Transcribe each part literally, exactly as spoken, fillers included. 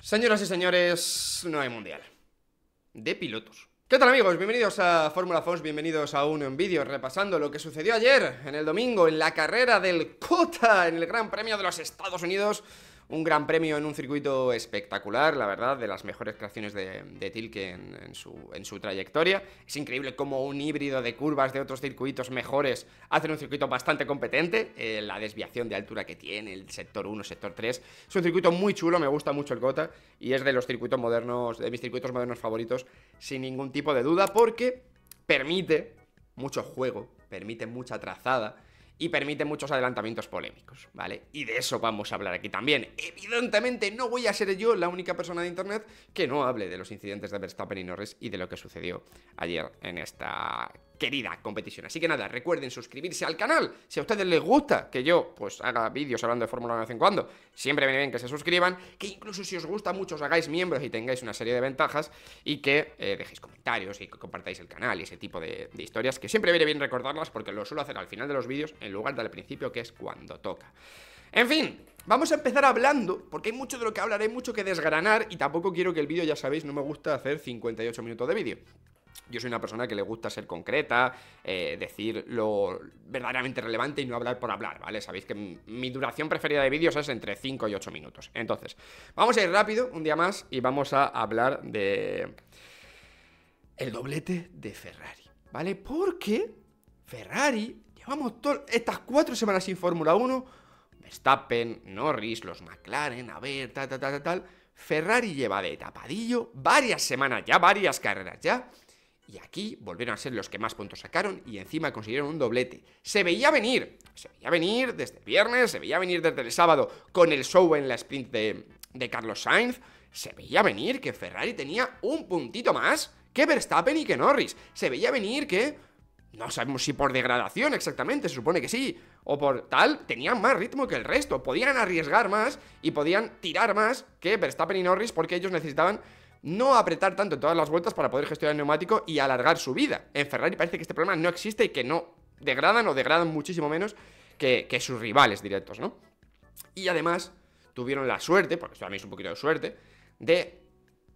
Señoras y señores, no hay mundial de pilotos. ¿Qué tal, amigos? Bienvenidos a Fórmula Fons, bienvenidos a un vídeo repasando lo que sucedió ayer, en el domingo, en la carrera del Cota, en el Gran Premio de los Estados Unidos. Un gran premio en un circuito espectacular, la verdad, de las mejores creaciones de, de Tilke en, en, su, en su trayectoria. Es increíble cómo un híbrido de curvas de otros circuitos mejores hacen un circuito bastante competente. Eh, la desviación de altura que tiene, el sector uno, sector tres. Es un circuito muy chulo, me gusta mucho el Gota y es de los circuitos modernos, de mis circuitos modernos favoritos, sin ningún tipo de duda, porque permite mucho juego, permite mucha trazada. Y permite muchos adelantamientos polémicos, ¿vale? Y de eso vamos a hablar aquí también. Evidentemente no voy a ser yo la única persona de internet que no hable de los incidentes de Verstappen y Norris y de lo que sucedió ayer en esta querida competición. Así que nada, recuerden suscribirse al canal. Si a ustedes les gusta que yo pues haga vídeos hablando de Fórmula uno de vez en cuando, siempre viene bien que se suscriban, que incluso si os gusta mucho os hagáis miembros y tengáis una serie de ventajas y que eh, dejéis comentarios y que compartáis el canal y ese tipo de, de historias, que siempre viene bien recordarlas porque lo suelo hacer al final de los vídeos en lugar del principio, que es cuando toca. En fin, vamos a empezar hablando, porque hay mucho de lo que hablar, hay mucho que desgranar y tampoco quiero que el vídeo, ya sabéis, no me gusta hacer cincuenta y ocho minutos de vídeo. Yo soy una persona que le gusta ser concreta, eh, decir lo verdaderamente relevante y no hablar por hablar, ¿vale? Sabéis que mi duración preferida de vídeos es entre cinco y ocho minutos. Entonces, vamos a ir rápido un día más y vamos a hablar de el doblete de Ferrari, ¿vale? Porque Ferrari, llevamos estas cuatro semanas sin Fórmula uno, Verstappen, Norris, los McLaren, a ver, tal, tal, tal, tal. Ferrari lleva de tapadillo varias semanas ya, varias carreras ya. Y aquí volvieron a ser los que más puntos sacaron y encima consiguieron un doblete. Se veía venir, se veía venir desde el viernes, se veía venir desde el sábado con el show en la sprint de, de Carlos Sainz. Se veía venir que Ferrari tenía un puntito más que Verstappen y que Norris. Se veía venir que, no sabemos si por degradación exactamente, se supone que sí, o por tal, tenían más ritmo que el resto. Podían arriesgar más y podían tirar más que Verstappen y Norris porque ellos necesitaban no apretar tanto en todas las vueltas para poder gestionar el neumático y alargar su vida. En Ferrari parece que este problema no existe y que no degradan o degradan muchísimo menos que, que sus rivales directos, ¿no? Y además tuvieron la suerte, porque esto también es un poquito de suerte, de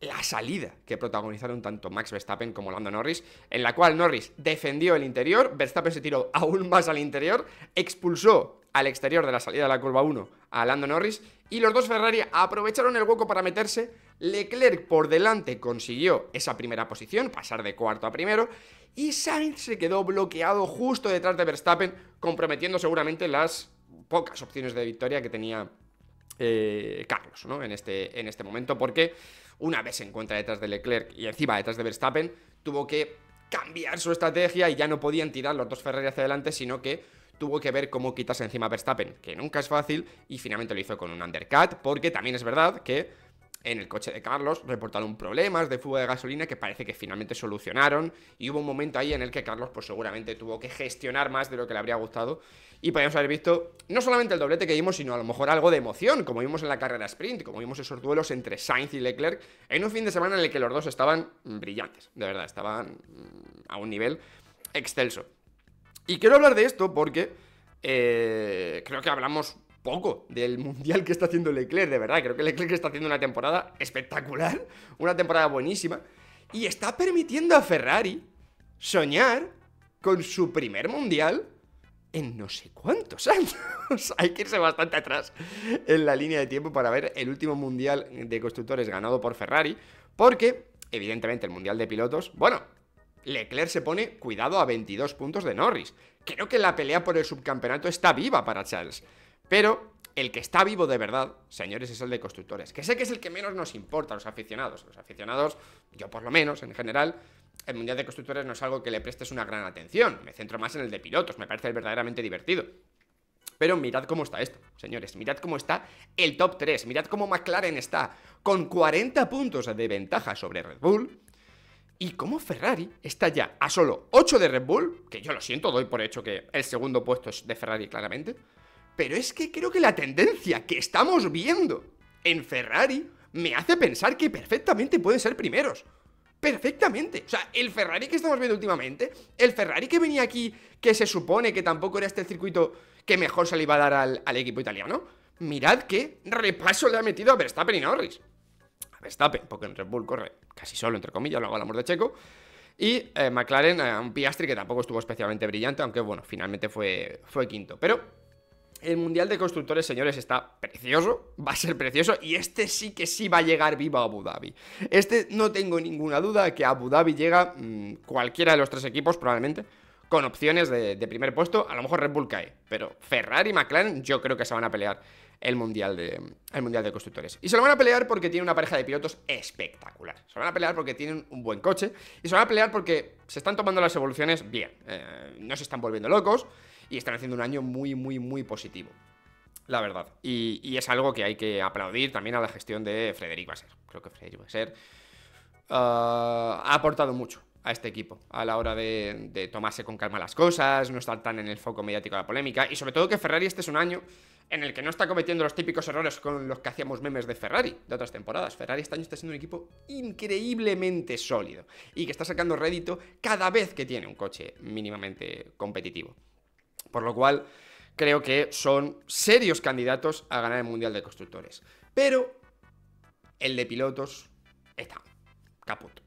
la salida que protagonizaron tanto Max Verstappen como Lando Norris, en la cual Norris defendió el interior, Verstappen se tiró aún más al interior, expulsó al exterior de la salida de la curva uno a Lando Norris, y los dos Ferrari aprovecharon el hueco para meterse. Leclerc por delante consiguió esa primera posición, pasar de cuarto a primero, y Sainz se quedó bloqueado justo detrás de Verstappen, comprometiendo seguramente las pocas opciones de victoria que tenía eh, Carlos, ¿no? En este, en este momento, porque una vez se encuentra detrás de Leclerc y encima detrás de Verstappen, tuvo que cambiar su estrategia y ya no podían tirar los dos Ferrari hacia adelante, sino que tuvo que ver cómo quitarse encima a Verstappen, que nunca es fácil, y finalmente lo hizo con un undercut, porque también es verdad que en el coche de Carlos reportaron problemas de fuga de gasolina que parece que finalmente solucionaron, y hubo un momento ahí en el que Carlos pues seguramente tuvo que gestionar más de lo que le habría gustado, y podíamos haber visto no solamente el doblete que vimos, sino a lo mejor algo de emoción, como vimos en la carrera sprint, como vimos esos duelos entre Sainz y Leclerc, en un fin de semana en el que los dos estaban brillantes, de verdad, estaban a un nivel excelso. Y quiero hablar de esto porque eh, creo que hablamos poco del mundial que está haciendo Leclerc, de verdad. Creo que Leclerc está haciendo una temporada espectacular, una temporada buenísima, y está permitiendo a Ferrari soñar con su primer mundial en no sé cuántos años. Hay que irse bastante atrás en la línea de tiempo para ver el último mundial de constructores ganado por Ferrari, porque, evidentemente, el mundial de pilotos, bueno, Leclerc se pone, cuidado, a veintidós puntos de Norris. Creo que la pelea por el subcampeonato está viva para Charles. Pero el que está vivo de verdad, señores, es el de constructores. Que sé que es el que menos nos importa a los aficionados. Los aficionados, yo por lo menos, en general, el mundial de constructores no es algo que le prestes una gran atención. Me centro más en el de pilotos, me parece verdaderamente divertido. Pero mirad cómo está esto, señores, mirad cómo está el top tres. Mirad cómo McLaren está con cuarenta puntos de ventaja sobre Red Bull. Y como Ferrari está ya a solo ocho de Red Bull, que yo lo siento, doy por hecho que el segundo puesto es de Ferrari claramente, pero es que creo que la tendencia que estamos viendo en Ferrari me hace pensar que perfectamente pueden ser primeros. Perfectamente. O sea, el Ferrari que estamos viendo últimamente, el Ferrari que venía aquí, que se supone que tampoco era este el circuito que mejor se le iba a dar al, al equipo italiano, mirad qué repaso le ha metido a Verstappen y Norris. Verstappen, porque en Red Bull corre casi solo, entre comillas, luego hablamos de Checo. Y eh, McLaren, eh, un Piastri que tampoco estuvo especialmente brillante, aunque bueno, finalmente fue, fue quinto. Pero el Mundial de Constructores, señores, está precioso, va a ser precioso, y este sí que sí va a llegar vivo a Abu Dhabi. Este no tengo ninguna duda que a Abu Dhabi llega mmm, cualquiera de los tres equipos probablemente, con opciones de, de primer puesto. A lo mejor Red Bull cae, pero Ferrari y McLaren yo creo que se van a pelear el mundial, de, el mundial de Constructores. Y se lo van a pelear porque tienen una pareja de pilotos espectacular, se lo van a pelear porque tienen un buen coche, y se lo van a pelear porque se están tomando las evoluciones bien, eh, no se están volviendo locos y están haciendo un año muy, muy, muy positivo, la verdad. Y, y es algo que hay que aplaudir también a la gestión de Frédéric Vasseur. Creo que Frédéric Vasseur uh, ha aportado mucho a este equipo a la hora de, de tomarse con calma las cosas, no estar tan en el foco mediático de la polémica, y sobre todo que Ferrari este es un año en el que no está cometiendo los típicos errores con los que hacíamos memes de Ferrari de otras temporadas. Ferrari este año está siendo un equipo increíblemente sólido y que está sacando rédito cada vez que tiene un coche mínimamente competitivo. Por lo cual creo que son serios candidatos a ganar el Mundial de Constructores, pero el de pilotos está caput.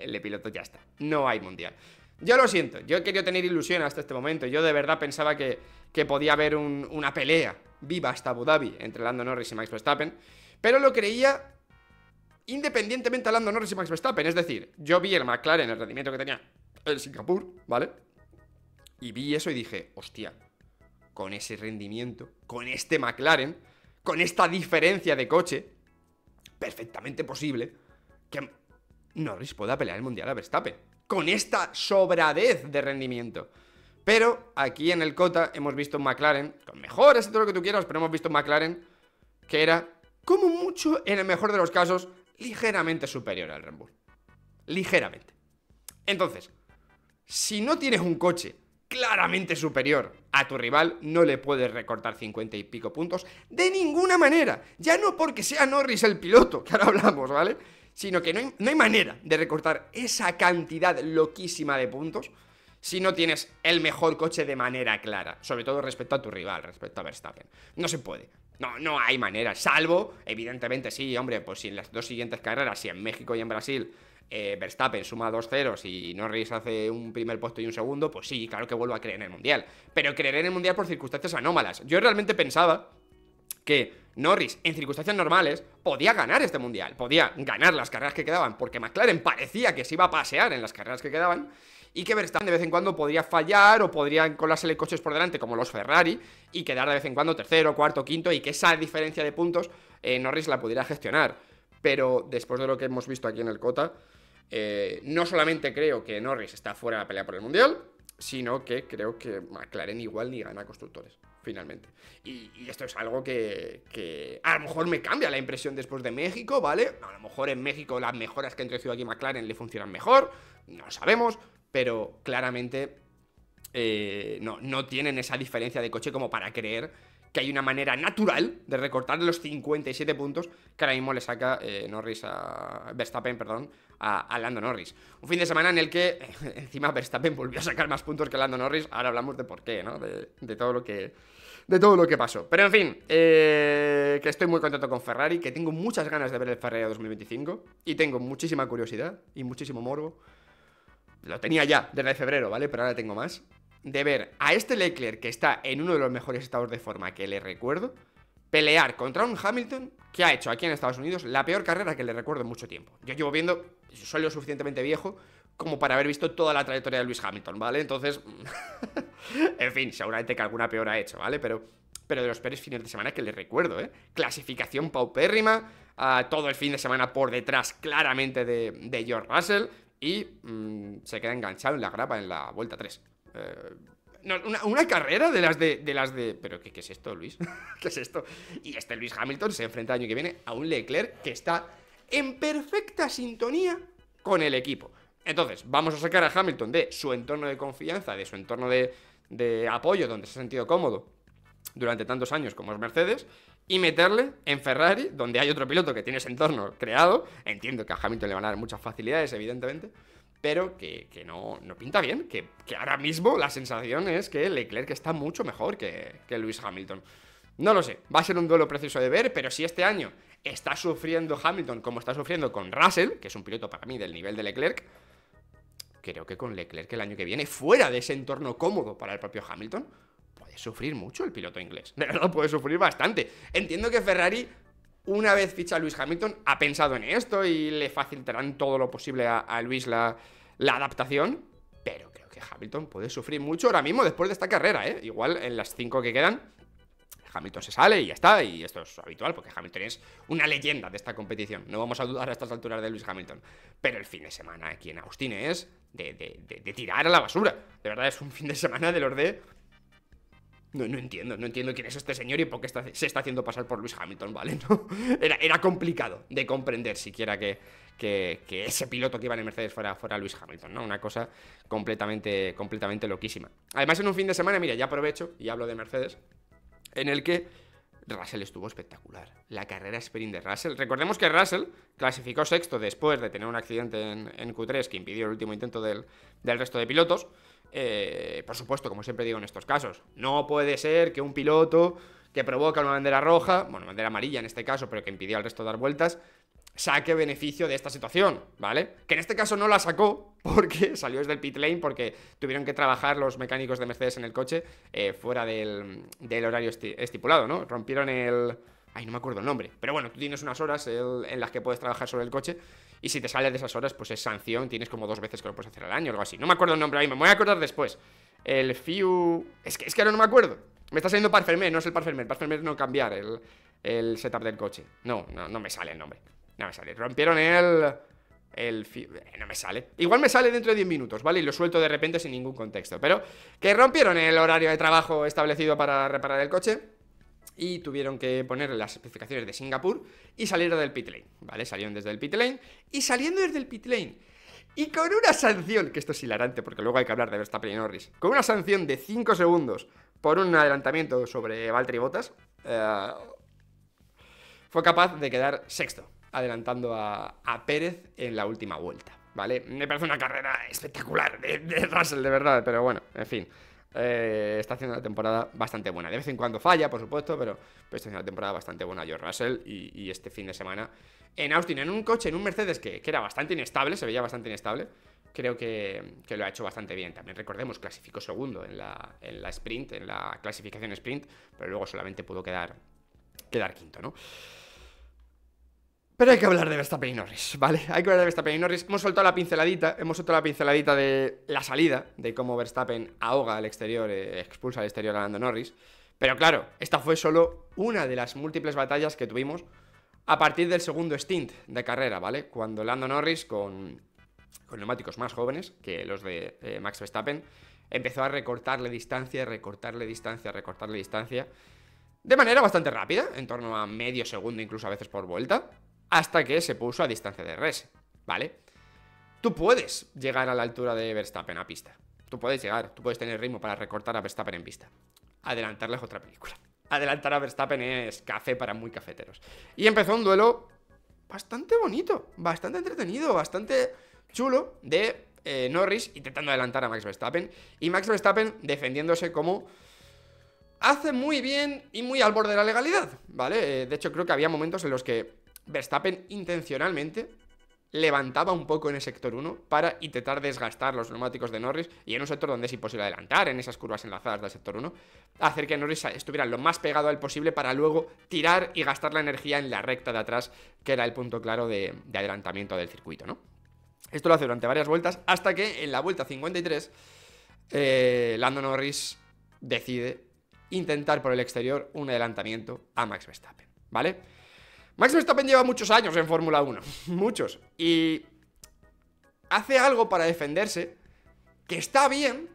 El de piloto ya está, no hay mundial. Yo lo siento, yo he querido tener ilusión hasta este momento. Yo de verdad pensaba que, que podía haber un, una pelea viva hasta Abu Dhabi entre Lando Norris y Max Verstappen, pero lo creía independientemente a Lando Norris y Max Verstappen. Es decir, yo vi el McLaren, el rendimiento que tenía el Singapur, ¿vale? Y vi eso y dije, hostia, con ese rendimiento, con este McLaren, con esta diferencia de coche, perfectamente posible que Norris pueda pelear el Mundial a Verstappen, con esta sobradez de rendimiento. Pero aquí en el Cota hemos visto un McLaren, con mejores y todo lo que tú quieras, pero hemos visto un McLaren que era, como mucho, en el mejor de los casos, ligeramente superior al Red Bull. Ligeramente. Entonces, si no tienes un coche claramente superior a tu rival, no le puedes recortar cincuenta y pico puntos de ninguna manera. Ya no porque sea Norris el piloto, que ahora hablamos, ¿vale? Sino que no hay, no hay manera de recortar esa cantidad loquísima de puntos si no tienes el mejor coche de manera clara, sobre todo respecto a tu rival, respecto a Verstappen. No se puede, no, no hay manera, salvo, evidentemente sí, hombre, pues si en las dos siguientes carreras, si en México y en Brasil eh, Verstappen suma dos ceros y Norris hace un primer puesto y un segundo, pues sí, claro que vuelvo a creer en el Mundial, pero creeré en el Mundial por circunstancias anómalas. Yo realmente pensaba que Norris, en circunstancias normales, podía ganar este Mundial, podía ganar las carreras que quedaban, porque McLaren parecía que se iba a pasear en las carreras que quedaban, y que Verstappen de vez en cuando podría fallar o podrían colársele coches por delante como los Ferrari y quedar de vez en cuando tercero, cuarto, quinto, y que esa diferencia de puntos eh, Norris la pudiera gestionar. Pero después de lo que hemos visto aquí en el Cota, eh, no solamente creo que Norris está fuera de la pelea por el Mundial, sino que creo que McLaren igual ni gana Constructores, finalmente. Y, y esto es algo que, que a lo mejor me cambia la impresión después de México, ¿vale? A lo mejor en México las mejoras que ha introducido aquí McLaren le funcionan mejor, no lo sabemos, pero claramente eh, no, no tienen esa diferencia de coche como para creer que hay una manera natural de recortar los cincuenta y siete puntos que ahora mismo le saca eh, Norris a Verstappen, perdón, a, a Lando Norris. Un fin de semana en el que, eh, encima, Verstappen volvió a sacar más puntos que Lando Norris. Ahora hablamos de por qué, ¿no? De, de, todo, lo que, de todo lo que pasó. Pero, en fin, eh, que estoy muy contento con Ferrari, que tengo muchas ganas de ver el Ferrari dos mil veinticinco y tengo muchísima curiosidad y muchísimo morbo. Lo tenía ya desde febrero, ¿vale? Pero ahora tengo más. De ver a este Leclerc, que está en uno de los mejores estados de forma que le recuerdo, pelear contra un Hamilton que ha hecho aquí en Estados Unidos la peor carrera que le recuerdo en mucho tiempo. Yo llevo viendo, soy lo suficientemente viejo como para haber visto toda la trayectoria de Lewis Hamilton, ¿vale? Entonces, en fin, seguramente que alguna peor ha hecho, ¿vale? Pero, pero de los peores fines de semana que le recuerdo, ¿eh? Clasificación paupérrima, uh, todo el fin de semana por detrás claramente de, de George Russell, y um, se queda enganchado en la grapa en la vuelta tres. Eh, una, una carrera de las de, de las de... ¿Pero qué, qué es esto, Luis? ¿Qué es esto? Y este Lewis Hamilton se enfrenta el año que viene a un Leclerc que está en perfecta sintonía con el equipo. Entonces, vamos a sacar a Hamilton de su entorno de confianza, de su entorno de, de apoyo, donde se ha sentido cómodo durante tantos años como es Mercedes, y meterle en Ferrari, donde hay otro piloto que tiene ese entorno creado. Entiendo que a Hamilton le van a dar muchas facilidades, evidentemente, pero que, que no, no pinta bien, que, que ahora mismo la sensación es que Leclerc está mucho mejor que, que Lewis Hamilton. No lo sé, va a ser un duelo precioso de ver, pero si este año está sufriendo Hamilton como está sufriendo con Russell, que es un piloto para mí del nivel de Leclerc, creo que con Leclerc el año que viene, fuera de ese entorno cómodo para el propio Hamilton, puede sufrir mucho el piloto inglés. De verdad, puede sufrir bastante. Entiendo que Ferrari, una vez ficha a Lewis Hamilton, ha pensado en esto y le facilitarán todo lo posible a, a Lewis la, la adaptación, pero creo que Hamilton puede sufrir mucho ahora mismo después de esta carrera, ¿eh? Igual en las cinco que quedan, Hamilton se sale y ya está, y esto es habitual porque Hamilton es una leyenda de esta competición. No vamos a dudar a estas alturas de Lewis Hamilton, pero el fin de semana aquí en AUSTIN es de, de, de, de tirar a la basura. De verdad, es un fin de semana de los de... No, no entiendo, no entiendo quién es este señor y por qué está, se está haciendo pasar por Lewis Hamilton, ¿vale? No, era, era complicado de comprender siquiera que, que, que ese piloto que iba en el Mercedes fuera, fuera Lewis Hamilton, ¿no? Una cosa completamente, completamente loquísima. Además, en un fin de semana, mira, ya aprovecho y hablo de Mercedes, en el que Russell estuvo espectacular. La carrera sprint de Russell. Recordemos que Russell clasificó sexto después de tener un accidente en, en Q tres que impidió el último intento del, del resto de pilotos. Eh, por supuesto, como siempre digo en estos casos, no puede ser que un piloto que provoca una bandera roja, bueno, bandera amarilla en este caso, pero que impidió al resto dar vueltas, saque beneficio de esta situación, ¿vale? Que en este caso no la sacó porque salió desde el pit lane, porque tuvieron que trabajar los mecánicos de Mercedes en el coche eh, fuera del, del horario estipulado, ¿no? Rompieron el... Ay, no me acuerdo el nombre. Pero bueno, tú tienes unas horas el, en las que puedes trabajar sobre el coche y si te sales de esas horas, pues es sanción, tienes como dos veces que lo puedes hacer al año o algo así. No me acuerdo el nombre ahí, me voy a acordar después. El F I U... Es que, es que ahora no me acuerdo. Me está saliendo Parfermer, no es el Parfermer. Parfermer no cambiar el, el setup del coche. No, no, no me sale el nombre. No me sale. Rompieron el... El no me sale. Igual me sale dentro de diez minutos, ¿vale? Y lo suelto de repente sin ningún contexto. Pero que rompieron el horario de trabajo establecido para reparar el coche y tuvieron que poner las especificaciones de Singapur y salieron del pit lane, ¿vale? Salieron desde el pit lane y saliendo desde el pit lane y con una sanción, que esto es hilarante porque luego hay que hablar de Verstappen y Norris, con una sanción de cinco segundos por un adelantamiento sobre Valtteri Bottas, eh, fue capaz de quedar sexto, adelantando a, a Pérez en la última vuelta, ¿vale? Me parece una carrera espectacular de, de Russell, de verdad, pero bueno, en fin. Eh, está haciendo una temporada bastante buena. De vez en cuando falla, por supuesto, pero pues está haciendo una temporada bastante buena George Russell y, y este fin de semana en AUSTIN, en un coche, en un Mercedes que, que era bastante inestable, se veía bastante inestable, creo que, que lo ha hecho bastante bien. También recordemos, clasificó segundo en la, en la sprint, en la clasificación sprint, pero luego solamente pudo quedar, quedar quinto, ¿no? Pero hay que hablar de Verstappen y Norris, ¿vale? Hay que hablar de Verstappen y Norris. Hemos soltado la pinceladita, hemos soltado la pinceladita de la salida, de cómo Verstappen ahoga al exterior, eh, expulsa al exterior a Lando Norris. Pero claro, esta fue solo una de las múltiples batallas que tuvimos a partir del segundo stint de carrera, ¿vale? Cuando Lando Norris, con, con neumáticos más jóvenes que los de eh, Max Verstappen, empezó a recortarle distancia, recortarle distancia, recortarle distancia, de manera bastante rápida, en torno a medio segundo incluso a veces por vuelta, hasta que se puso a distancia de res, ¿vale? Tú puedes llegar a la altura de Verstappen a pista. Tú puedes llegar, tú puedes tener ritmo para recortar a Verstappen en pista. Adelantarle es otra película. Adelantar a Verstappen es café para muy cafeteros. Y empezó un duelo bastante bonito, bastante entretenido, bastante chulo de eh, Norris intentando adelantar a Max Verstappen. Y Max Verstappen defendiéndose como... hace muy bien y muy al borde de la legalidad, ¿vale? De hecho, creo que había momentos en los que Verstappen intencionalmente levantaba un poco en el sector uno para intentar desgastar los neumáticos de Norris y en un sector donde es imposible adelantar, en esas curvas enlazadas del sector uno, hacer que Norris estuviera lo más pegado al posible para luego tirar y gastar la energía en la recta de atrás, que era el punto claro de, de adelantamiento del circuito, ¿no? Esto lo hace durante varias vueltas hasta que en la vuelta cincuenta y tres eh, Lando Norris decide intentar por el exterior un adelantamiento a Max Verstappen, ¿vale? Max Verstappen lleva muchos años en Fórmula uno, muchos, y hace algo para defenderse que está bien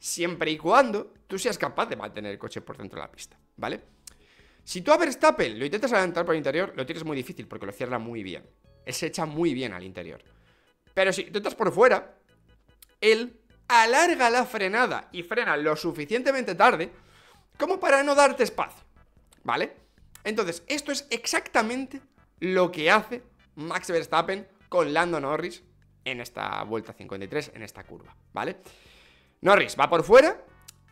siempre y cuando tú seas capaz de mantener el coche por dentro de la pista, ¿vale? Si tú a Verstappen lo intentas adelantar por el interior, lo tienes muy difícil porque lo cierra muy bien, se echa muy bien al interior. Pero si intentas por fuera, él alarga la frenada y frena lo suficientemente tarde como para no darte espacio, ¿vale? Entonces, esto es exactamente lo que hace Max Verstappen con Lando Norris en esta vuelta cincuenta y tres, en esta curva, ¿vale? Norris va por fuera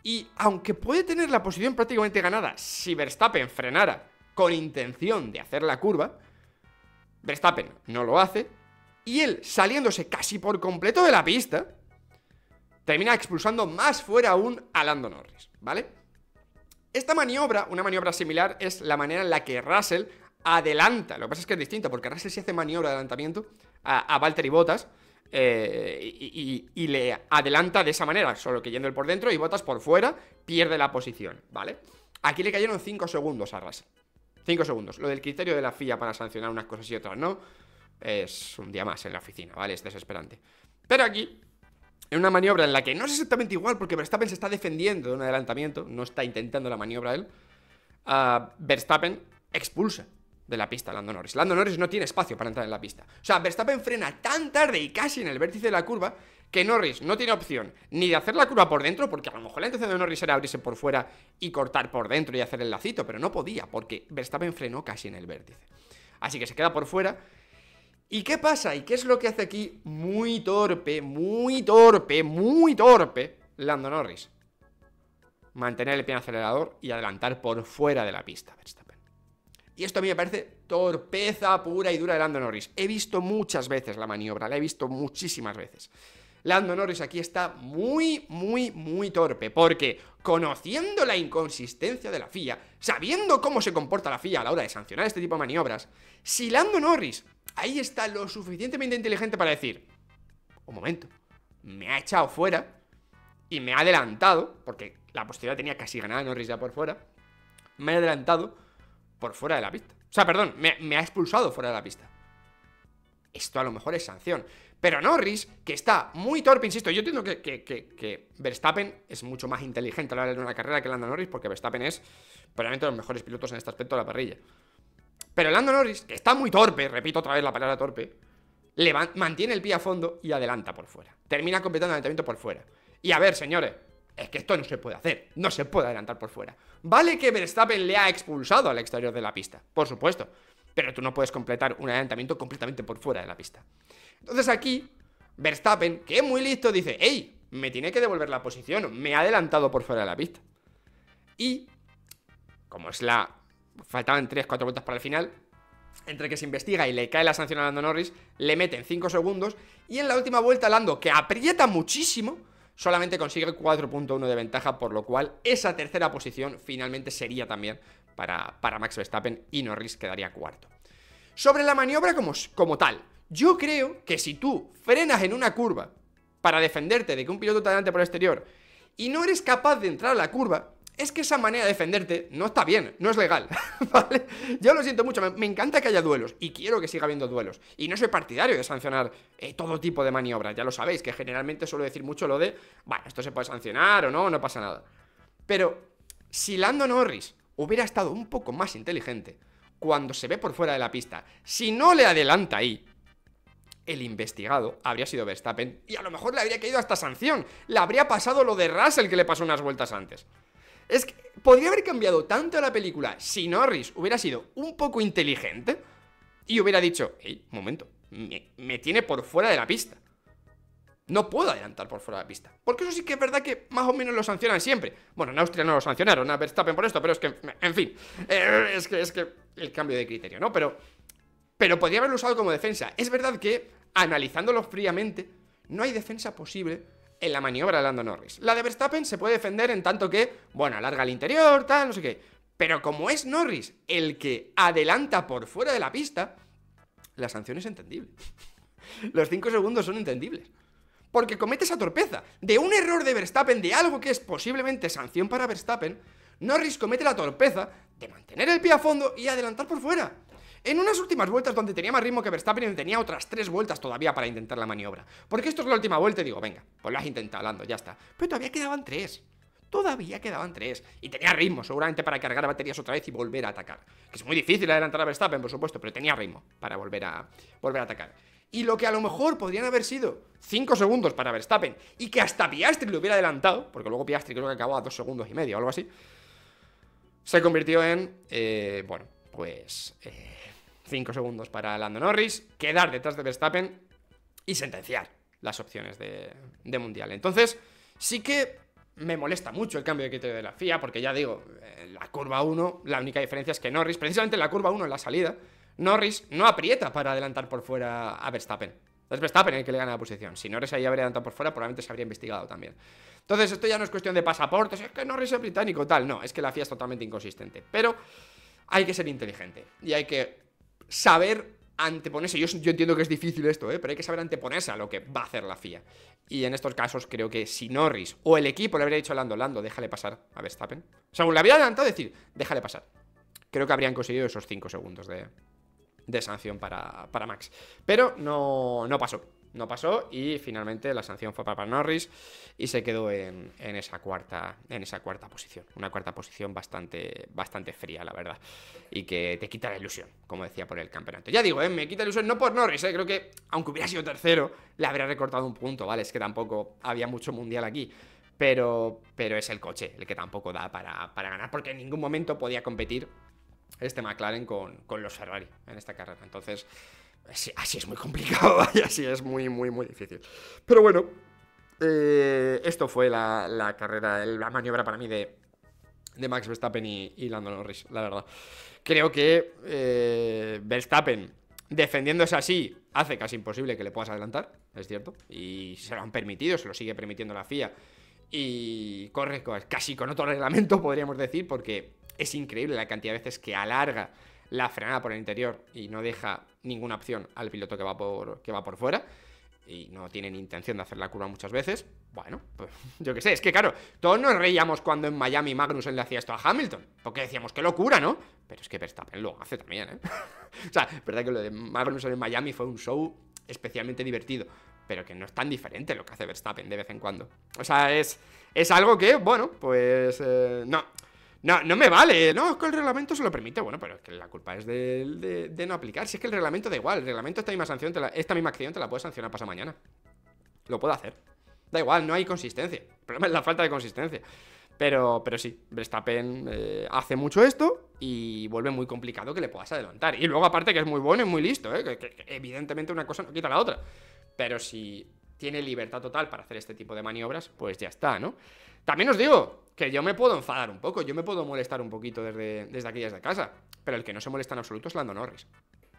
Y aunque puede tener la posición prácticamente ganada si Verstappen frenara con intención de hacer la curva, Verstappen no lo hace y él, saliéndose casi por completo de la pista, termina expulsando más fuera aún a Lando Norris, ¿vale? Esta maniobra, una maniobra similar, es la manera en la que Russell adelanta. Lo que pasa es que es distinta, porque Russell sí hace maniobra de adelantamiento a, a Valtteri Bottas eh, y, y, y le adelanta de esa manera, solo que yendo él por dentro y Bottas por fuera, pierde la posición, ¿vale? Aquí le cayeron cinco segundos a Russell. cinco segundos. Lo del criterio de la F I A para sancionar unas cosas y otras no, es un día más en la oficina, ¿vale? Es desesperante. Pero aquí, en una maniobra en la que no es exactamente igual, porque Verstappen se está defendiendo de un adelantamiento, no está intentando la maniobra él, uh, Verstappen expulsa de la pista a Lando Norris. Lando Norris no tiene espacio para entrar en la pista. O sea, Verstappen frena tan tarde y casi en el vértice de la curva que Norris no tiene opción ni de hacer la curva por dentro, porque a lo mejor la intención de Norris era abrirse por fuera y cortar por dentro y hacer el lacito, pero no podía porque Verstappen frenó casi en el vértice. Así que se queda por fuera. ¿Y qué pasa? ¿Y qué es lo que hace aquí muy torpe, muy torpe, muy torpe Lando Norris? Mantener el pie en el acelerador y adelantar por fuera de la pista Verstappen. Y esto a mí me parece torpeza pura y dura de Lando Norris. He visto muchas veces la maniobra, la he visto muchísimas veces. Lando Norris aquí está muy, muy, muy torpe, porque conociendo la inconsistencia de la F I A, sabiendo cómo se comporta la F I A a la hora de sancionar este tipo de maniobras, si Lando Norris ahí está lo suficientemente inteligente para decir, un momento, me ha echado fuera y me ha adelantado, porque la posibilidad tenía casi ganada Norris ya por fuera, me ha adelantado por fuera de la pista. O sea, perdón, me, me ha expulsado fuera de la pista. Esto a lo mejor es sanción. Pero Norris, que está muy torpe, insisto, yo entiendo que, que, que, que Verstappen es mucho más inteligente a la hora de una carrera que Lando Norris, porque Verstappen es probablemente de los mejores pilotos en este aspecto de la parrilla. Pero Lando Norris, que está muy torpe, repito otra vez la palabra torpe, le mantiene el pie a fondo y adelanta por fuera. Termina completando el adelantamiento por fuera. Y a ver, señores, es que esto no se puede hacer, no se puede adelantar por fuera. Vale que Verstappen le ha expulsado al exterior de la pista, por supuesto, pero tú no puedes completar un adelantamiento completamente por fuera de la pista. Entonces aquí, Verstappen, que es muy listo, dice, ¡ey! Me tiene que devolver la posición, me ha adelantado por fuera de la pista. Y, como es la... faltaban tres cuatro vueltas para el final, entre que se investiga y le cae la sanción a Lando Norris, le meten cinco segundos, y en la última vuelta Lando, que aprieta muchísimo, solamente consigue cuatro punto uno de ventaja, por lo cual esa tercera posición finalmente sería también Para, para Max Verstappen y Norris quedaría cuarto. Sobre la maniobra como, como tal, yo creo que si tú frenas en una curva para defenderte de que un piloto te adelante por el exterior y no eres capaz de entrar a la curva, es que esa manera de defenderte no está bien, no es legal, ¿vale? Yo lo siento mucho, me, me encanta que haya duelos y quiero que siga habiendo duelos. Y no soy partidario de sancionar eh, todo tipo de maniobras, ya lo sabéis, que generalmente suelo decir mucho lo de, bueno, esto se puede sancionar o no, no pasa nada. Pero si Lando Norris hubiera estado un poco más inteligente cuando se ve por fuera de la pista, si no le adelanta ahí, el investigado habría sido Verstappen y a lo mejor le habría caído hasta sanción. Le habría pasado lo de Russell que le pasó unas vueltas antes. Es que podría haber cambiado tanto la película si Norris hubiera sido un poco inteligente y hubiera dicho, hey, un momento, me, me tiene por fuera de la pista, no puedo adelantar por fuera de la pista. Porque eso sí que es verdad que más o menos lo sancionan siempre. Bueno, en Austria no lo sancionaron a Verstappen por esto, pero es que, en fin, eh, es, que, es que el cambio de criterio, ¿no? Pero, pero podría haberlo usado como defensa. Es verdad que, analizándolo fríamente, no hay defensa posible en la maniobra de Lando Norris. La de Verstappen se puede defender en tanto que, bueno, alarga el interior, tal, no sé qué. Pero como es Norris el que adelanta por fuera de la pista, la sanción es entendible. Los cinco segundos son entendibles. Porque comete esa torpeza de un error de Verstappen, de algo que es posiblemente sanción para Verstappen. Norris comete la torpeza de mantener el pie a fondo y adelantar por fuera. En unas últimas vueltas donde tenía más ritmo que Verstappen, tenía otras tres vueltas todavía para intentar la maniobra. Porque esto es la última vuelta y digo, venga, pues lo has intentado, Lando, ya está. Pero todavía quedaban tres. Todavía quedaban tres. Y tenía ritmo seguramente para cargar baterías otra vez y volver a atacar. Que es muy difícil adelantar a Verstappen, por supuesto, pero tenía ritmo para volver a, volver a atacar. Y lo que a lo mejor podrían haber sido cinco segundos para Verstappen y que hasta Piastri lo hubiera adelantado, porque luego Piastri creo que acabó a dos segundos y medio o algo así, se convirtió en, eh, bueno, pues cinco segundos para Lando Norris, quedar detrás de Verstappen y sentenciar las opciones de, de Mundial. Entonces, sí que me molesta mucho el cambio de criterio de la F I A, porque ya digo, en la curva uno, la única diferencia es que Norris, precisamente en la curva uno, en la salida, Norris no aprieta para adelantar por fuera a Verstappen. Es Verstappen el que le gana la posición. Si Norris ahí habría adelantado por fuera, probablemente se habría investigado también. Entonces, esto ya no es cuestión de pasaportes, es que Norris es británico, tal. No, es que la F I A es totalmente inconsistente. Pero hay que ser inteligente y hay que saber anteponerse. Yo, yo entiendo que es difícil esto, ¿eh? Pero hay que saber anteponerse a lo que va a hacer la F I A. Y en estos casos creo que si Norris o el equipo le habría dicho a Lando, Lando, déjale pasar a Verstappen, o sea, le habría adelantado decir, déjale pasar, creo que habrían conseguido esos cinco segundos de, de sanción para, para Max. Pero no, no pasó, no pasó y finalmente la sanción fue para Norris y se quedó en, en, esa, cuarta, en esa cuarta posición. Una cuarta posición bastante, bastante fría, la verdad, y que te quita la ilusión, como decía, por el campeonato. Ya digo, ¿eh? Me quita la ilusión, no por Norris, ¿eh? Creo que, aunque hubiera sido tercero, le habría recortado un punto, ¿vale? Es que tampoco había mucho mundial aquí. Pero, pero es el coche el que tampoco da para, para ganar, porque en ningún momento podía competir este McLaren con, con los Ferrari en esta carrera. Entonces... así es muy complicado, y así es muy, muy, muy difícil. Pero bueno, eh, esto fue la, la carrera, la maniobra para mí de, de Max Verstappen y, y Lando Norris, la verdad. Creo que eh, Verstappen, defendiéndose así, hace casi imposible que le puedas adelantar, es cierto. Y se lo han permitido, se lo sigue permitiendo la F I A. Y corre casi con otro reglamento, podríamos decir, porque es increíble la cantidad de veces que alarga la frenada por el interior y no deja ninguna opción al piloto que va por, que va por fuera, y no tienen intención de hacer la curva muchas veces. Bueno, pues yo qué sé, es que claro, todos nos reíamos cuando en Miami Magnussen le hacía esto a Hamilton, porque decíamos, qué locura, ¿no? Pero es que Verstappen lo hace también, ¿eh? O sea, es verdad que lo de Magnussen en Miami fue un show especialmente divertido, pero que no es tan diferente lo que hace Verstappen de vez en cuando. O sea, es, es algo que, bueno, pues eh, no... No, no me vale, no, es que el reglamento se lo permite. Bueno, pero es que la culpa es de, de, de no aplicar. Si es que el reglamento da igual, el reglamento esta misma sanción te la, esta misma acción te la puede sancionar pasado mañana. Lo puedo hacer, da igual, no hay consistencia. El problema es la falta de consistencia. Pero, pero sí, Verstappen eh, hace mucho esto y vuelve muy complicado que le puedas adelantar. Y luego aparte que es muy bueno y muy listo, ¿eh? que, que, que evidentemente una cosa no quita la otra. Pero si tiene libertad total para hacer este tipo de maniobras, pues ya está, ¿no? También os digo que yo me puedo enfadar un poco, yo me puedo molestar un poquito desde, desde aquí, desde casa, pero el que no se molesta en absoluto es Lando Norris.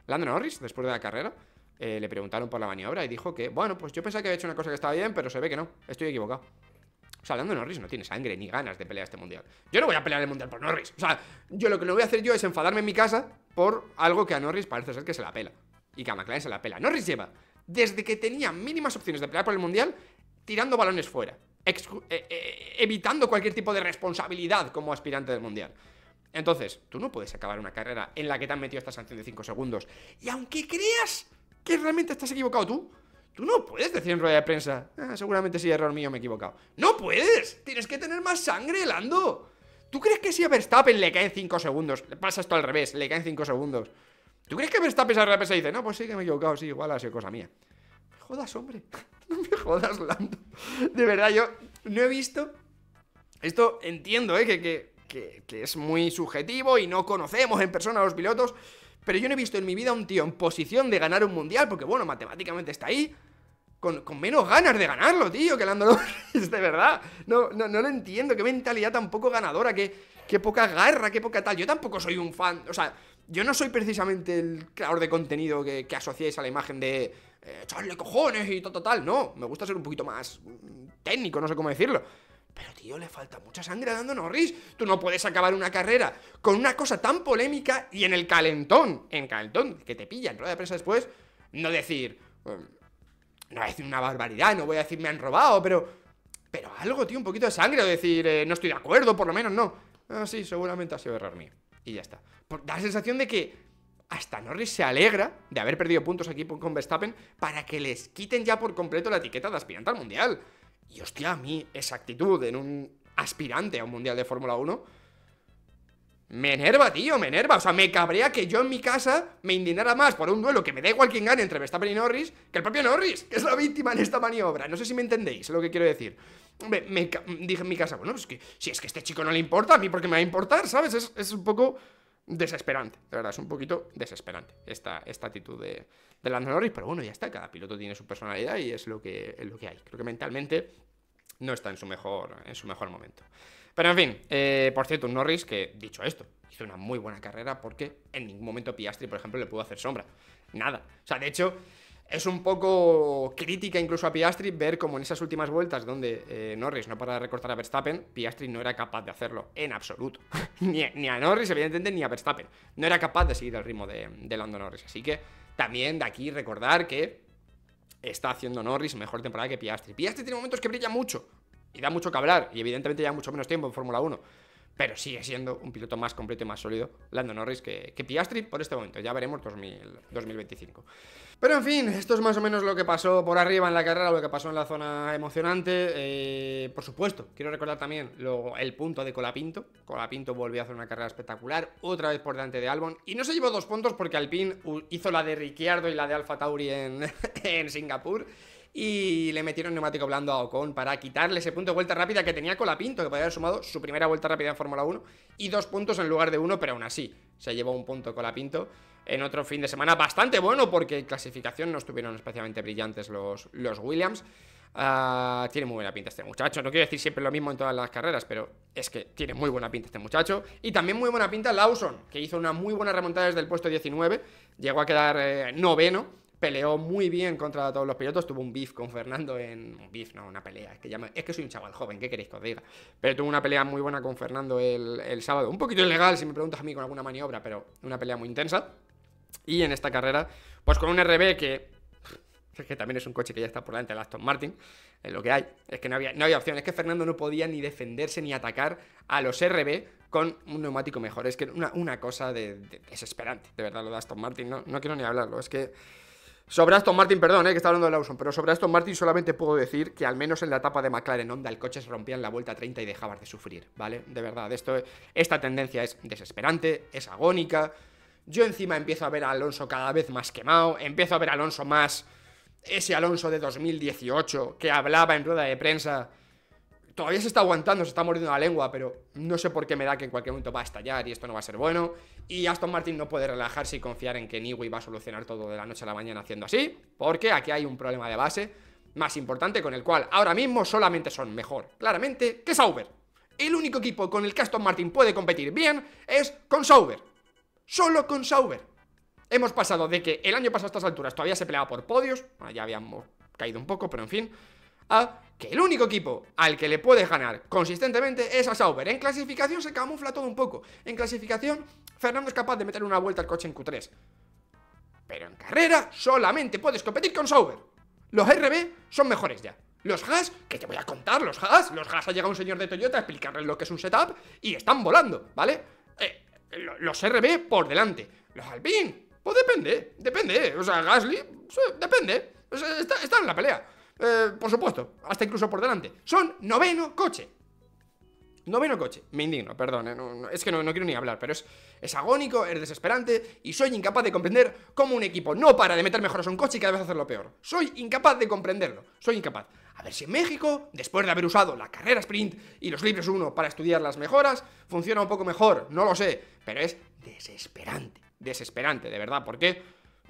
Lando Norris, después de la carrera, eh, le preguntaron por la maniobra y dijo que, bueno, pues yo pensaba que había hecho una cosa que estaba bien, pero se ve que no, estoy equivocado. O sea, Lando Norris no tiene sangre ni ganas de pelear este mundial. Yo no voy a pelear el mundial por Norris. O sea, yo lo que no voy a hacer yo es enfadarme en mi casa por algo que a Norris parece ser que se la pela, y que a McLaren se la pela. Norris lleva, desde que tenía mínimas opciones de pelear por el mundial, tirando balones fuera, evitando cualquier tipo de responsabilidad como aspirante del mundial. Entonces, tú no puedes acabar una carrera en la que te han metido esta sanción de cinco segundos, y aunque creas que realmente estás equivocado tú, tú no puedes decir en rueda de prensa, ah, seguramente sí, error mío, me he equivocado. No puedes, tienes que tener más sangre, Lando. ¿Tú crees que si a Verstappen le caen cinco segundos, le pasa esto al revés, le caen cinco segundos, ¿tú crees que Verstappen a la repesa y dice, no, pues sí que me he equivocado, sí, igual ha sido cosa mía? Me jodas, hombre. No me jodas, Lando. De verdad, yo no he visto... Esto entiendo, ¿eh? Que, que, que, que es muy subjetivo y no conocemos en persona a los pilotos, pero yo no he visto en mi vida a un tío en posición de ganar un mundial, porque bueno, matemáticamente está ahí, con, con menos ganas de ganarlo, tío, que Lando Norris, de verdad. No, no, no lo entiendo, qué mentalidad tan poco ganadora, qué, qué poca garra, qué poca tal. Yo tampoco soy un fan, o sea... Yo no soy precisamente el creador de contenido que, que asociáis a la imagen de eh, echarle cojones y tal, tal, tal. No, me gusta ser un poquito más técnico, no sé cómo decirlo. Pero, tío, le falta mucha sangre a Lando Norris. Tú no puedes acabar una carrera con una cosa tan polémica y en el calentón, en calentón, que te pilla en rueda de prensa después, no decir... Eh, no voy a decir una barbaridad, no voy a decir me han robado, pero... Pero algo, tío, un poquito de sangre, o decir eh, no estoy de acuerdo, por lo menos, no. Ah, sí, seguramente ha sido error mío. Y ya está. Da la sensación de que hasta Norris se alegra de haber perdido puntos aquí con Verstappen para que les quiten ya por completo la etiqueta de aspirante al mundial. Y hostia, a mí esa actitud en un aspirante a un mundial de Fórmula uno me enerva, tío, me enerva. O sea, me cabrea que yo en mi casa me indignara más por un duelo que me da igual quien gane entre Verstappen y Norris que el propio Norris, que es la víctima en esta maniobra. No sé si me entendéis lo que quiero decir. Me, me, dije en mi casa, bueno, pues que si es que a este chico no le importa, a mí porque me va a importar, ¿sabes? Es, es un poco desesperante, de verdad, es un poquito desesperante esta, esta actitud de, de Lando Norris, pero bueno, ya está, cada piloto tiene su personalidad y es lo que, es lo que hay. Creo que mentalmente no está en su mejor, en su mejor momento. Pero en fin, eh, por cierto, Norris, que dicho esto, hizo una muy buena carrera porque en ningún momento Piastri, por ejemplo, le pudo hacer sombra. Nada. O sea, de hecho, es un poco crítica incluso a Piastri ver como en esas últimas vueltas donde eh, Norris no para de recortar a Verstappen, Piastri no era capaz de hacerlo en absoluto. ni, a, ni a Norris, evidentemente, ni a Verstappen. No era capaz de seguir el ritmo de, de Lando Norris. Así que también de aquí recordar que está haciendo Norris mejor temporada que Piastri. Piastri tiene momentos que brilla mucho y da mucho que hablar, y evidentemente lleva mucho menos tiempo en Fórmula uno. Pero sigue siendo un piloto más completo y más sólido Lando Norris que, que Piastri por este momento. Ya veremos dos mil veinticinco. Pero en fin, esto es más o menos lo que pasó por arriba en la carrera, lo que pasó en la zona emocionante. Eh, por supuesto, quiero recordar también lo, el punto de Colapinto. Colapinto volvió a hacer una carrera espectacular, otra vez por delante de Albon. Y no se llevó dos puntos porque Alpine hizo la de Ricciardo y la de Alfa Tauri en, en Singapur. Y le metieron neumático blando a Ocon para quitarle ese punto de vuelta rápida que tenía Colapinto, que podría haber sumado su primera vuelta rápida en Fórmula uno y dos puntos en lugar de uno, pero aún así se llevó un punto Colapinto en otro fin de semana bastante bueno porque en clasificación no estuvieron especialmente brillantes los, los Williams. Uh, tiene muy buena pinta este muchacho. No quiero decir siempre lo mismo en todas las carreras, pero es que tiene muy buena pinta este muchacho. Y también muy buena pinta Lawson, que hizo una muy buena remontada desde el puesto diecinueve, llegó a quedar eh, noveno. Peleó muy bien contra todos los pilotos. Tuvo un beef con Fernando en... Un beef, no, una pelea. Es que, ya me... es que soy un chaval joven, ¿qué queréis que os diga? Pero tuvo una pelea muy buena con Fernando el, el sábado. Un poquito ilegal, si me preguntas a mí, con alguna maniobra, pero una pelea muy intensa. Y en esta carrera, pues con un R B que... Es que también es un coche que ya está por delante del Aston Martin. Es lo que hay. Es que no había, no había opción. Es que Fernando no podía ni defenderse ni atacar a los R B con un neumático mejor. Es que una, una cosa de, de desesperante. De verdad, lo de Aston Martin. No, no quiero ni hablarlo. Es que... Sobre Aston Martin, perdón, eh, que está hablando de Lawson, pero sobre Aston Martin solamente puedo decir que al menos en la etapa de McLaren Honda el coche se rompía en la vuelta treinta y dejabas de sufrir, ¿vale? De verdad, esto, esta tendencia es desesperante, es agónica. Yo encima empiezo a ver a Alonso cada vez más quemado, empiezo a ver a Alonso más... Ese Alonso de dos mil dieciocho que hablaba en rueda de prensa, todavía se está aguantando, se está mordiendo la lengua, pero no sé por qué me da que en cualquier momento va a estallar y esto no va a ser bueno. Y Aston Martin no puede relajarse y confiar en que Newey va a solucionar todo de la noche a la mañana haciendo así, porque aquí hay un problema de base más importante con el cual ahora mismo solamente son mejor, claramente, que Sauber. El único equipo con el que Aston Martin puede competir bien es con Sauber. Solo con Sauber. Hemos pasado de que el año pasado a estas alturas todavía se peleaba por podios, bueno, ya habíamos caído un poco, pero en fin, a que el único equipo al que le puede ganar consistentemente es a Sauber. En clasificación se camufla todo un poco. En clasificación, Fernando es capaz de meter una vuelta al coche en Q tres. Pero en carrera solamente puedes competir con Sauber. Los R B son mejores ya. Los Haas, que te voy a contar, los Haas. Los Haas ha llegado un señor de Toyota a explicarles lo que es un setup y están volando, ¿vale? Eh, los R B por delante. Los Alpine... Pues depende, depende, o sea, Gasly, depende, o sea, está, está en la pelea, eh, por supuesto, hasta incluso por delante. Son noveno coche, noveno coche, me indigno, perdón, eh, no, no, es que no, no quiero ni hablar, pero es, es agónico, es desesperante y soy incapaz de comprender cómo un equipo no para de meter mejoras a un coche y cada vez hacerlo peor. Soy incapaz de comprenderlo, soy incapaz. A ver si en México, después de haber usado la carrera sprint y los libres uno para estudiar las mejoras, funciona un poco mejor, no lo sé, pero es desesperante. Desesperante, de verdad, porque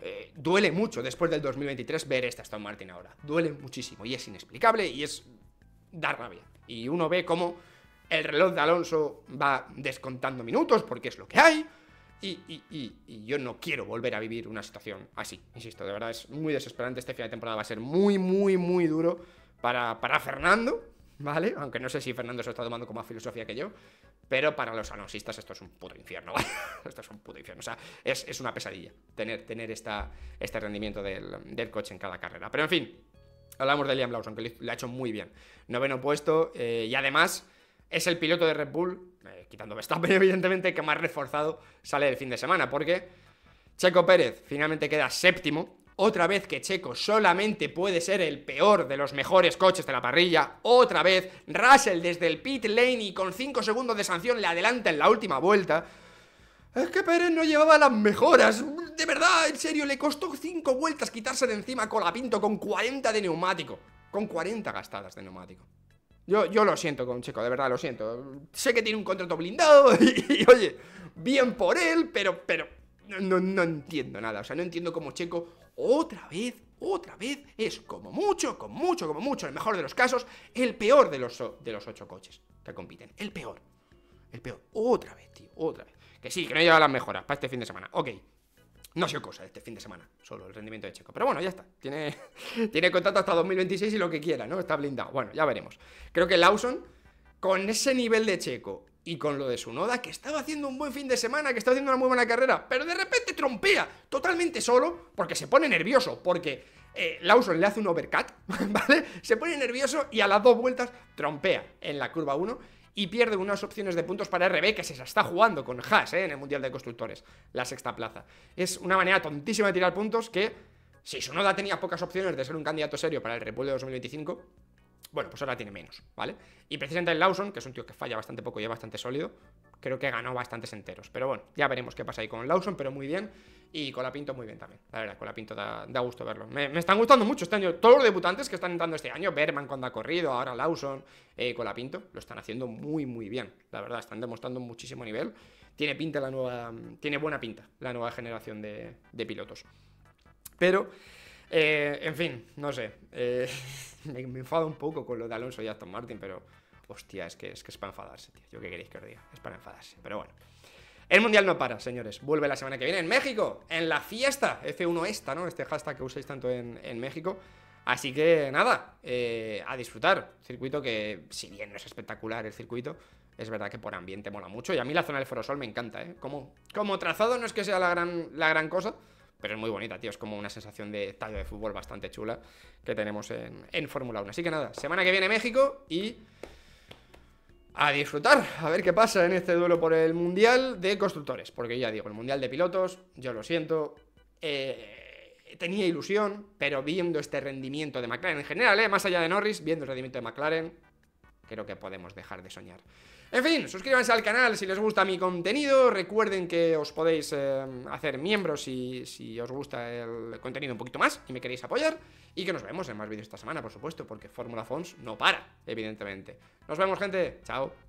eh, duele mucho después del dos mil veintitrés ver este Aston Martin ahora. Duele muchísimo y es inexplicable y es dar rabia. Y uno ve cómo el reloj de Alonso va descontando minutos porque es lo que hay. Y, y, y, y yo no quiero volver a vivir una situación así, insisto, de verdad es muy desesperante. Este final de temporada va a ser muy, muy, muy duro para, para Fernando, ¿vale? Aunque no sé si Fernando se lo está tomando con más filosofía que yo, pero para los alonsistas esto es un puto infierno, ¿vale? Esto es un puto infierno, o sea, es, es una pesadilla tener, tener esta, este rendimiento del, del coche en cada carrera. Pero en fin, hablamos de Liam Lawson, que lo ha hecho muy bien. Noveno puesto, eh, y además es el piloto de Red Bull, eh, quitando Verstappen evidentemente, que más reforzado sale el fin de semana, porque Checo Pérez finalmente queda séptimo. Otra vez que Checo solamente puede ser el peor de los mejores coches de la parrilla. Otra vez Russell desde el pit lane y con cinco segundos de sanción le adelanta en la última vuelta. Es que Pérez no llevaba las mejoras. De verdad, en serio, le costó cinco vueltas quitarse de encima Colapinto con cuarenta de neumático. Con cuarenta gastadas de neumático. Yo, yo lo siento con Checo, de verdad, lo siento. Sé que tiene un contrato blindado y, y oye, bien por él, pero, pero no, no entiendo nada. O sea, no entiendo cómo Checo... Otra vez otra vez es como mucho, como mucho, como mucho, en el mejor de los casos, el peor de los, de los ocho coches que compiten. El peor. El peor. Otra vez, tío. Otra vez. Que sí, que no he llegado a las mejoras para este fin de semana. Ok. No ha sido cosa este fin de semana. Solo el rendimiento de Checo. Pero bueno, ya está. Tiene, tiene contrato hasta dos mil veintiséis y lo que quiera, ¿no? Está blindado. Bueno, ya veremos. Creo que Lawson, con ese nivel de Checo y con lo de Tsunoda, que estaba haciendo un buen fin de semana, que estaba haciendo una muy buena carrera, pero de repente trompea totalmente solo porque se pone nervioso, porque eh, Lawson le hace un overcut, ¿vale? Se pone nervioso y a las dos vueltas trompea en la curva uno y pierde unas opciones de puntos para R B, que se está jugando con Haas, ¿eh? En el Mundial de Constructores, la sexta plaza. Es una manera tontísima de tirar puntos que, si Tsunoda tenía pocas opciones de ser un candidato serio para el Red Bull de dos mil veinticinco... bueno, pues ahora tiene menos, ¿vale? Y precisamente el Lawson, que es un tío que falla bastante poco y es bastante sólido, creo que ganó bastantes enteros. Pero bueno, ya veremos qué pasa ahí con Lawson, pero muy bien. Y Colapinto muy bien también. La verdad, Colapinto da, da gusto verlo. Me, me están gustando mucho este año. Todos los debutantes que están entrando este año, Berman cuando ha corrido, ahora Lawson, eh, Colapinto, lo están haciendo muy, muy bien. La verdad, están demostrando muchísimo nivel. Tiene pinta la nueva... Tiene buena pinta la nueva generación de, de pilotos. Pero... Eh, en fin, no sé, eh, me, me enfado un poco con lo de Alonso y Aston Martin, pero hostia, es que es, que es para enfadarse, tío. Yo qué queréis que os diga, es para enfadarse, pero bueno. El Mundial no para, señores, vuelve la semana que viene en México, en la fiesta, F uno esta, ¿no? Este hashtag que usáis tanto en, en México. Así que nada, eh, a disfrutar. Circuito que, si bien no es espectacular el circuito, es verdad que por ambiente mola mucho. Y a mí la zona del Forosol me encanta, ¿eh? Como, como trazado no es que sea la gran, la gran cosa, pero es muy bonita, tío, es como una sensación de estadio de fútbol bastante chula que tenemos en, en Fórmula uno. Así que nada, semana que viene México y a disfrutar, a ver qué pasa en este duelo por el Mundial de Constructores. Porque ya digo, el Mundial de Pilotos, yo lo siento, eh, tenía ilusión, pero viendo este rendimiento de McLaren en general, eh, más allá de Norris, viendo el rendimiento de McLaren, creo que podemos dejar de soñar. En fin, suscríbanse al canal si les gusta mi contenido. Recuerden que os podéis eh, hacer miembros si, si os gusta el contenido un poquito más y me queréis apoyar. Y que nos vemos en más vídeos esta semana, por supuesto, porque Fórmula Fons no para, evidentemente. Nos vemos, gente. Chao.